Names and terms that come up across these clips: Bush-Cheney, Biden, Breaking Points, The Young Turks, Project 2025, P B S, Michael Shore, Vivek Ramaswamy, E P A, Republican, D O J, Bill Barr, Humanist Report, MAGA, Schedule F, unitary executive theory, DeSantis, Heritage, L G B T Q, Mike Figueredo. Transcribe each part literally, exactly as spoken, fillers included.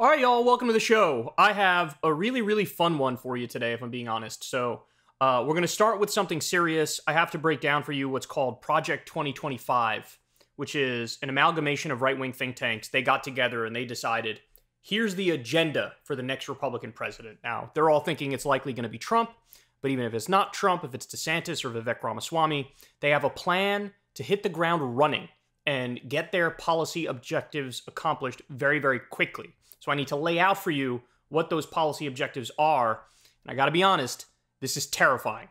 All right, y'all, welcome to the show. I have a really, really fun one for you today, if I'm being honest. So uh, we're going to start with something serious. I have to break down for you what's called Project twenty twenty-five, which is an amalgamation of right-wing think tanks. They got together and they decided, here's the agenda for the next Republican president. Now, they're all thinking it's likely going to be Trump, but even if it's not Trump, if it's DeSantis or Vivek Ramaswamy, they have a plan to hit the ground running and get their policy objectives accomplished very, very quickly. So I need to lay out for you what those policy objectives are. And I got to be honest, this is terrifying.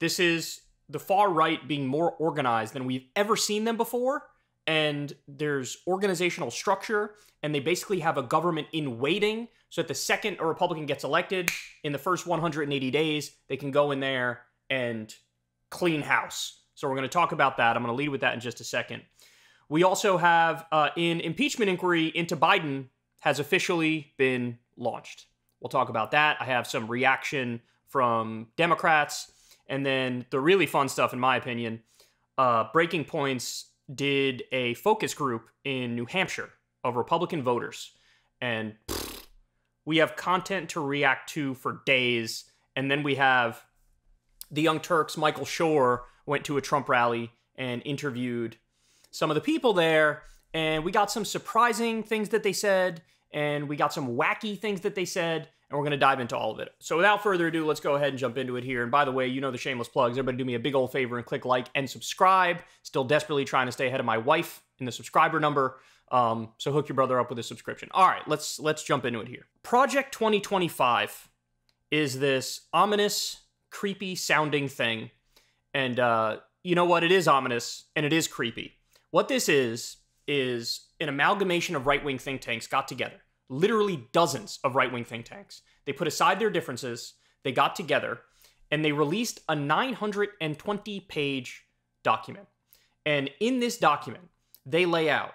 This is the far right being more organized than we've ever seen them before. And there's organizational structure, and they basically have a government in waiting. So that the second a Republican gets elected, in the first one hundred eighty days, they can go in there and clean house. So we're going to talk about that. I'm going to lead with that in just a second. We also have uh, an impeachment inquiry into Biden has officially been launched. We'll talk about that. I have some reaction from Democrats. And then the really fun stuff, in my opinion, uh, Breaking Points did a focus group in New Hampshire of Republican voters. And pff, we have content to react to for days. And then we have The Young Turks. Michael Shore went to a Trump rally and interviewed some of the people there, and we got some surprising things that they said, and we got some wacky things that they said, and we're going to dive into all of it. So without further ado, let's go ahead and jump into it here. And by the way, you know the shameless plugs. Everybody do me a big old favor and click like and subscribe. Still desperately trying to stay ahead of my wife in the subscriber number, um, so hook your brother up with a subscription. All right, let's, let's jump into it here. Project twenty twenty-five is this ominous, creepy-sounding thing, and uh, you know what? It is ominous, and it is creepy. What this is, is an amalgamation of right-wing think tanks got together. Literally dozens of right-wing think tanks. They put aside their differences, they got together, and they released a nine hundred twenty page document. And in this document, they lay out,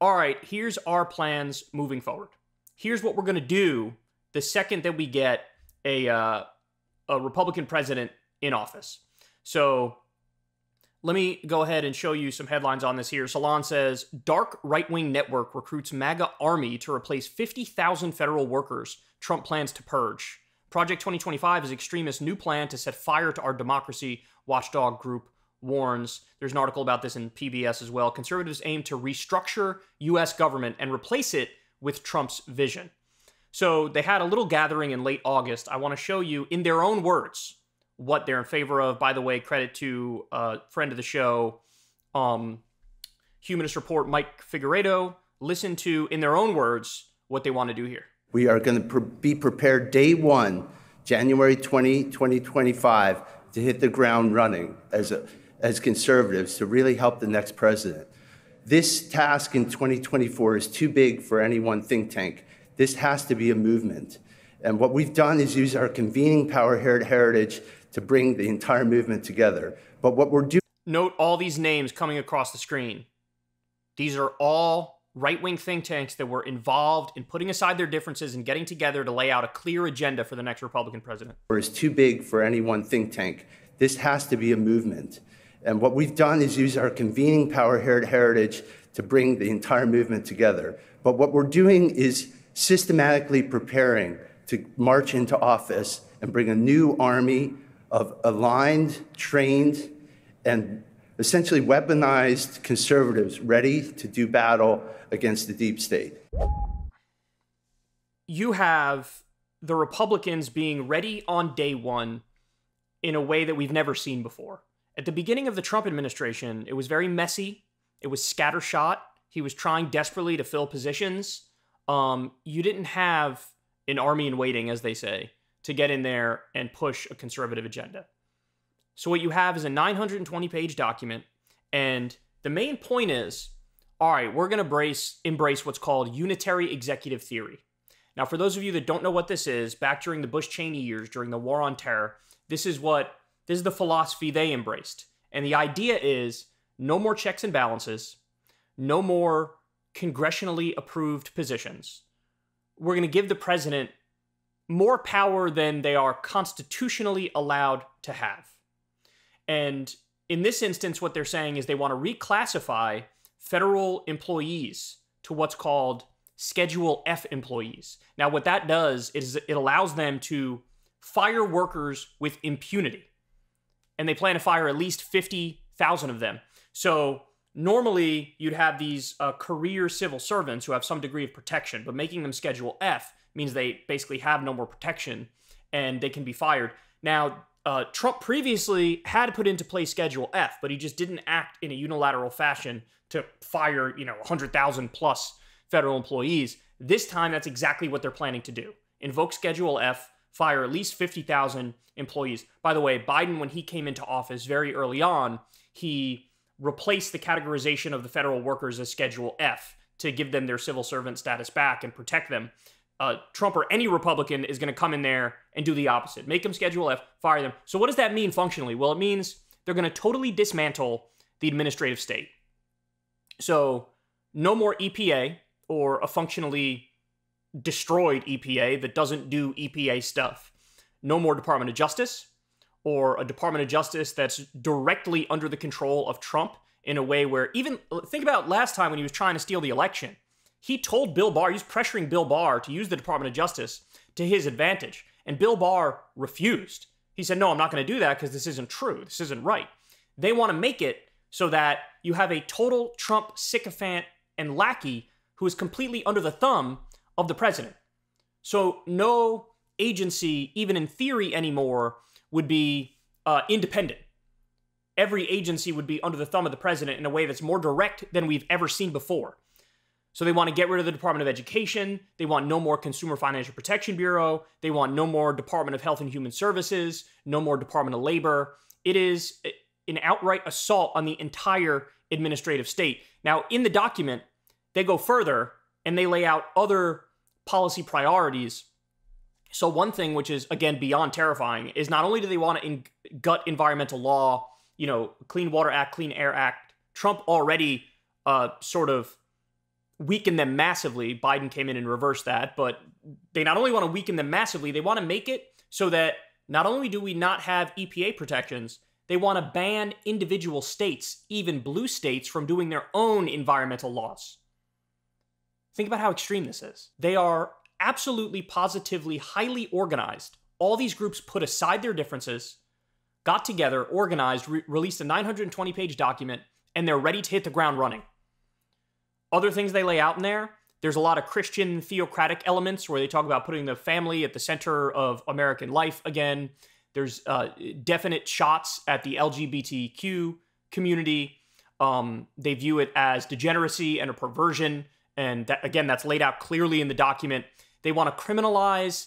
all right, here's our plans moving forward. Here's what we're going to do the second that we get a, uh, a Republican president in office. So let me go ahead and show you some headlines on this here. Salon says, dark right-wing network recruits MAGA army to replace fifty thousand federal workers. Trump plans to purge. Project twenty twenty-five is extremist new plan to set fire to our democracy. Watchdog group warns. There's an article about this in P B S as well. Conservatives aim to restructure U S government and replace it with Trump's vision. So they had a little gathering in late August. I want to show you in their own words what they're in favor of. By the way, credit to a friend of the show, um, Humanist Report, Mike Figueredo. Listen to, in their own words, what they want to do here. We are going to pre be prepared day one, January twentieth, twenty twenty-five, to hit the ground running as, a, as conservatives to really help the next president. This task in twenty twenty-four is too big for any one think tank. This has to be a movement. And what we've done is use our convening power here at Heritage to bring the entire movement together. But what we're doing... Note all these names coming across the screen. These are all right-wing think tanks that were involved in putting aside their differences and getting together to lay out a clear agenda for the next Republican president. ...is too big for any one think tank. This has to be a movement. And what we've done is use our convening power here at Heritage to bring the entire movement together. But what we're doing is systematically preparing to march into office and bring a new army of aligned, trained, and essentially weaponized conservatives ready to do battle against the deep state. You have the Republicans being ready on day one in a way that we've never seen before. At the beginning of the Trump administration, it was very messy. It was scattershot. He was trying desperately to fill positions. Um, you didn't have an army in waiting, as they say, to get in there and push a conservative agenda. So what you have is a nine hundred twenty page document, and the main point is, all right, we're going to embrace, embrace what's called unitary executive theory. Now, for those of you that don't know what this is, back during the Bush-Cheney years, during the War on Terror, this is what, this is the philosophy they embraced. And the idea is no more checks and balances, no more congressionally approved positions. We're going to give the president more power than they are constitutionally allowed to have. And in this instance, what they're saying is they want to reclassify federal employees to what's called Schedule F employees. Now, what that does is it allows them to fire workers with impunity. And they plan to fire at least fifty thousand of them. So normally you'd have these uh, career civil servants who have some degree of protection, but making them Schedule F means they basically have no more protection and they can be fired. Now, uh, Trump previously had put into place Schedule F, but he just didn't act in a unilateral fashion to fire, you know, one hundred thousand plus federal employees. This time, that's exactly what they're planning to do. Invoke Schedule F, fire at least fifty thousand employees. By the way, Biden, when he came into office very early on, he replaced the categorization of the federal workers as Schedule F to give them their civil servant status back and protect them. Uh, Trump or any Republican is going to come in there and do the opposite. Make them Schedule F, fire them. So what does that mean functionally? Well, it means they're going to totally dismantle the administrative state. So no more E P A or a functionally destroyed E P A that doesn't do E P A stuff. No more Department of Justice, or a Department of Justice that's directly under the control of Trump in a way where, even think about last time when he was trying to steal the election. He told Bill Barr, he's pressuring Bill Barr to use the Department of Justice to his advantage. And Bill Barr refused. He said, no, I'm not going to do that because this isn't true. This isn't right. They want to make it so that you have a total Trump sycophant and lackey who is completely under the thumb of the president. So no agency, even in theory anymore, would be uh, independent. Every agency would be under the thumb of the president in a way that's more direct than we've ever seen before. So they want to get rid of the Department of Education. They want no more Consumer Financial Protection Bureau. They want no more Department of Health and Human Services, no more Department of Labor. It is an outright assault on the entire administrative state. Now, in the document, they go further and they lay out other policy priorities. So one thing, which is, again, beyond terrifying, is not only do they want to in gut environmental law, you know, Clean Water Act, Clean Air Act, Trump already uh, sort of weakened them massively. Biden came in and reversed that, but they not only want to weaken them massively, they want to make it so that not only do we not have E P A protections, they want to ban individual states, even blue states, from doing their own environmental laws. Think about how extreme this is. They are absolutely, positively, highly organized. All these groups put aside their differences, got together, organized, re released a nine hundred twenty page document, and they're ready to hit the ground running. Other things they lay out in there, there's a lot of Christian theocratic elements where they talk about putting the family at the center of American life again. There's uh, definite shots at the L G B T Q community. Um, they view it as degeneracy and a perversion. And that, again, that's laid out clearly in the document. They want to criminalize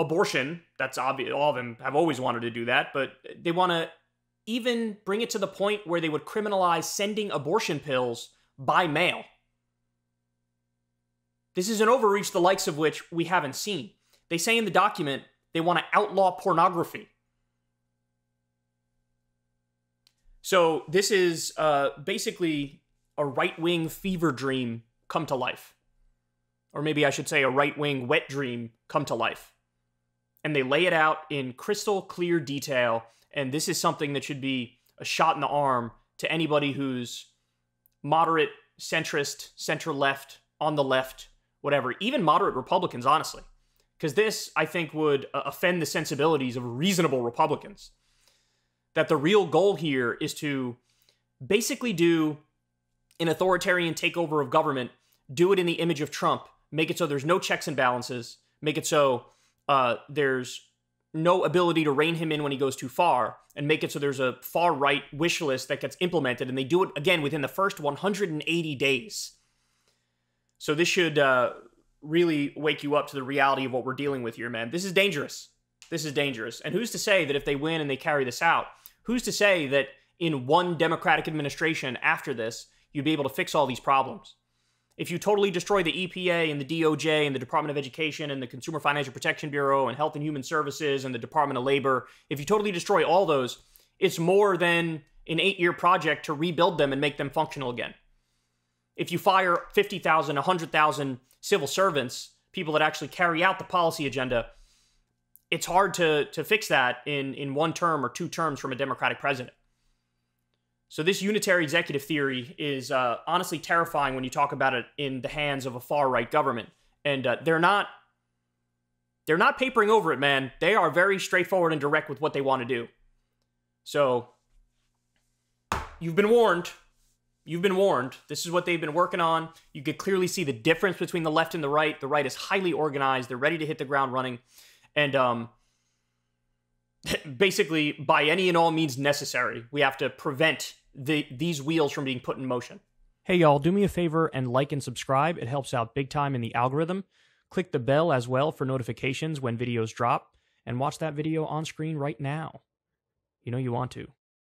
abortion. That's obvious. All of them have always wanted to do that. But they want to even bring it to the point where they would criminalize sending abortion pills by mail. This is an overreach the likes of which we haven't seen. They say in the document they want to outlaw pornography. So this is uh, basically a right-wing fever dream come to life. Or maybe I should say a right-wing wet dream come to life. And they lay it out in crystal clear detail, and this is something that should be a shot in the arm to anybody who's moderate, centrist, center-left, on the left, whatever. Even moderate Republicans, honestly. Because this, I think, would offend the sensibilities of reasonable Republicans. That the real goal here is to basically do an authoritarian takeover of government, do it in the image of Trump, make it so there's no checks and balances, make it so uh, there's no ability to rein him in when he goes too far, and make it so there's a far-right wish list that gets implemented, and they do it, again, within the first one hundred eighty days. So this should uh, really wake you up to the reality of what we're dealing with here, man. This is dangerous. This is dangerous. And who's to say that if they win and they carry this out, who's to say that in one Democratic administration after this, you'd be able to fix all these problems? If you totally destroy the E P A and the D O J and the Department of Education and the Consumer Financial Protection Bureau and Health and Human Services and the Department of Labor, if you totally destroy all those, it's more than an eight-year project to rebuild them and make them functional again. If you fire fifty thousand, one hundred thousand civil servants, people that actually carry out the policy agenda, it's hard to, to fix that in, in one term or two terms from a Democratic president. So this unitary executive theory is uh, honestly terrifying when you talk about it in the hands of a far-right government. And uh, they're not they're not papering over it, man. They are very straightforward and direct with what they want to do. So you've been warned. You've been warned. This is what they've been working on. You could clearly see the difference between the left and the right. The right is highly organized. They're ready to hit the ground running. And um, basically, by any and all means necessary, we have to prevent the, these wheels from being put in motion. Hey, y'all, do me a favor and like and subscribe. It helps out big time in the algorithm. Click the bell as well for notifications when videos drop, and watch that video on screen right now. You know you want to.